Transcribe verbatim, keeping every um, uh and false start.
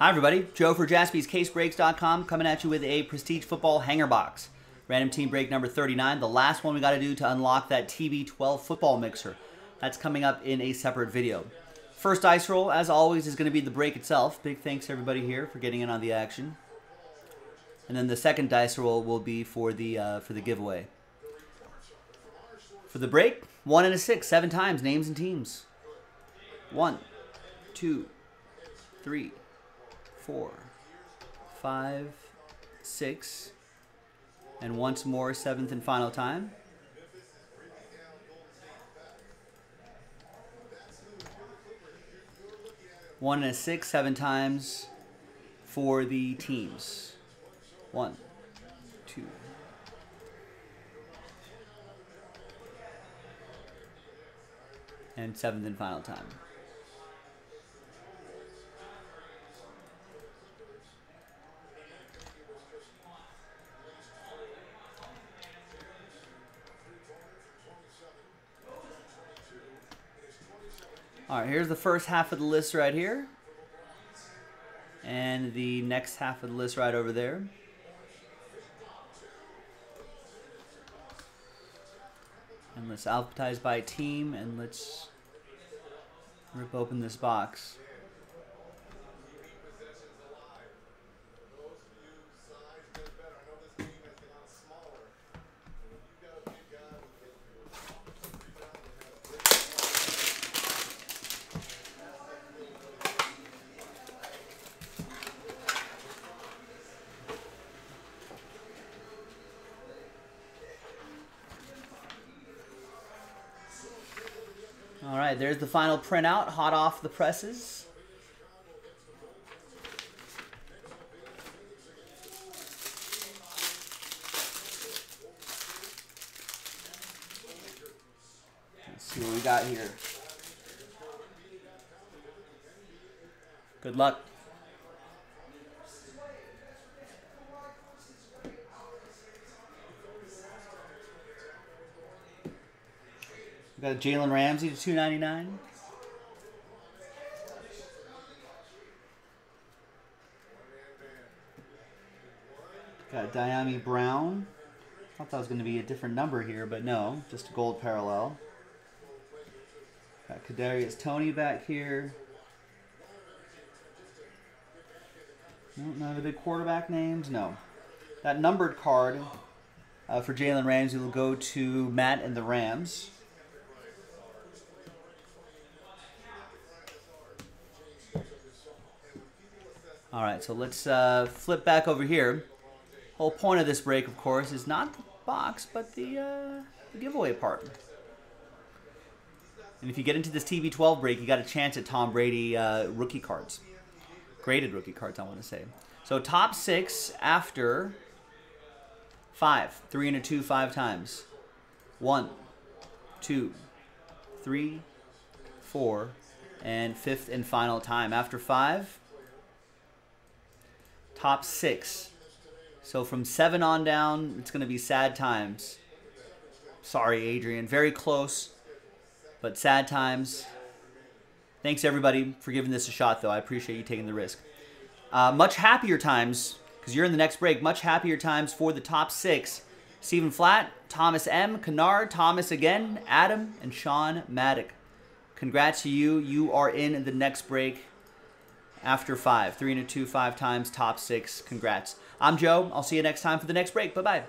Hi everybody, Joe for Jaspys Case Breaks dot com coming at you with a Prestige Football Hanger Box. Random team break number thirty-nine, the last one we got to do to unlock that T B twelve football mixer. That's coming up in a separate video. First dice roll, as always, is going to be the break itself. Big thanks to everybody here for getting in on the action. And then the second dice roll will be for the, uh, for the giveaway. For the break, one and a six, seven times, names and teams. One, two, three, four, five, six, and once more, seventh and final time. One and a six, seven times for the teams. One, two. And seventh and final time. All right, here's the first half of the list right here. And the next half of the list right over there. And let's alphabetize by team and let's rip open this box. All right, there's the final printout, hot off the presses. Let's see what we got here. Good luck. Got Jalen Ramsey to two ninety-nine. Got Diami Brown. I thought that was going to be a different number here, but no, just a gold parallel. Got Kadarius Tony back here. No, none of the big quarterback names. No. That numbered card uh, for Jalen Ramsey will go to Matt and the Rams. All right, so let's uh, flip back over here. Whole point of this break, of course, is not the box, but the, uh, the giveaway part. And if you get into this T B twelve break, you got a chance at Tom Brady uh, rookie cards. Graded rookie cards, I want to say. So top six after five. Three and a two, five times. One, two, three, four, and fifth and final time. After five... Top six. So from seven on down, it's going to be sad times. Sorry, Adrian. Very close, but sad times. Thanks, everybody, for giving this a shot, though. I appreciate you taking the risk. Uh, much happier times, because you're in the next break, much happier times for the top six. Stephen Flatt, Thomas M., Kennard, Thomas again, Adam, and Sean Maddock. Congrats to you. You are in the next break. After five, three and a two, five times, top six. Congrats. I'm Joe. I'll see you next time for the next break. Bye-bye.